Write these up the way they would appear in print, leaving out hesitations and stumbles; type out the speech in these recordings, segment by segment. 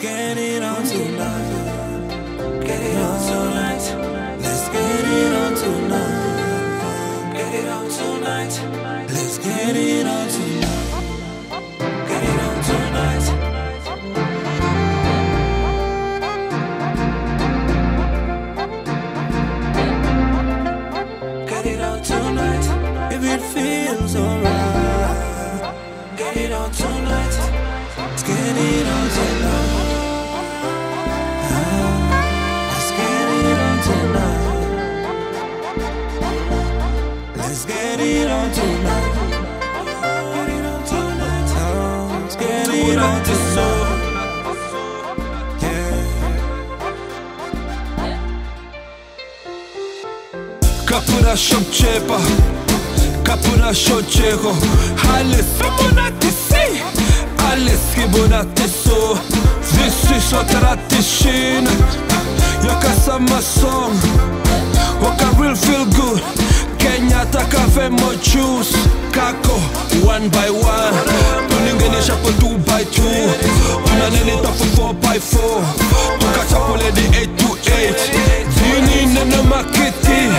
get it on tonight. Get it on tonight. Let's get it on tonight. Get it on tonight. Let's get it on tonight. Get it on tonight. Tonight, if it feels alright, get it on tonight. Let's get it on tonight. Let's get it on tonight. Let's get it on tonight. Get it on tonight. Let's get it on tonight. Kapıraş očeva, kapıraş očeho. Hale sabonati si, hale skibonati so. Visi sotrati šina, jaka sama song. Waka real feel good, Kenyatta cafe mo juice. Kako, one by one, tuningeni shapo 2 by 2. Tunaneni tapo 4 by 4, tuka shapo lady 8 to 8. Nina maketi,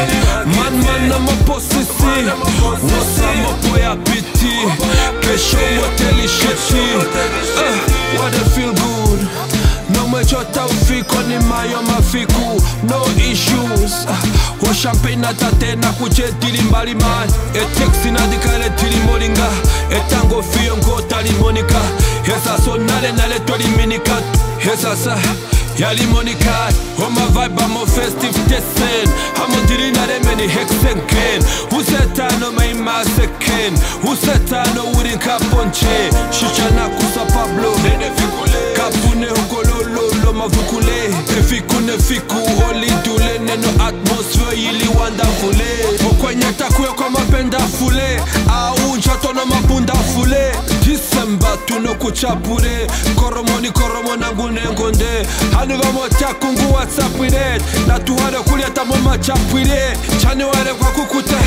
man na maposisi. Wasa mapoya piti, kesho moteli shiti. What I feel good. No matter how fake on my mafiku, no issues. Wa champagne na tate na kuchetili mbali man. E taxi na dikale tili moringa. E tango fiongo tali monika. Hesa so nale toli minikat. Hesa sa. Yali Monica, on my vibe, I'm a festive testing. I'm a dealing at a many hexen can. Who said I know my master can? Who said I know wooden cap on chair? Shichana Kusa Pablo, Kapune Ukololo, Loma Vukule, Efikune Fiku, Oli Dule, Neno atmosphere, Yili Wandafule, Okwanyata Kwekwa Mapenda Fule, Auncha Tono Mapunda Fule, December Tuno Kuchapure, Koromoni Koromona Gunengonde, Hanuvamotia Kungu WhatsApp with it, Natuhada Kuleta Mama Chap with it, January Kwakukuta,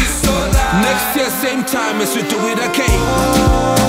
next year, same time as we do it again.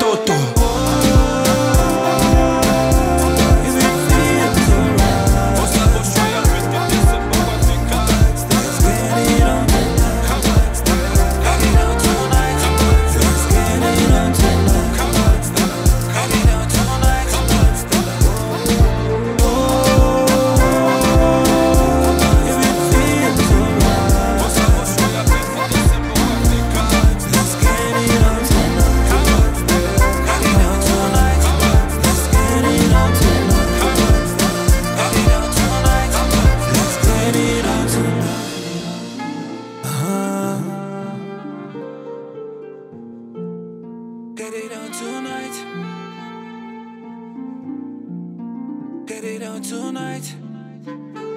Get it on tonight.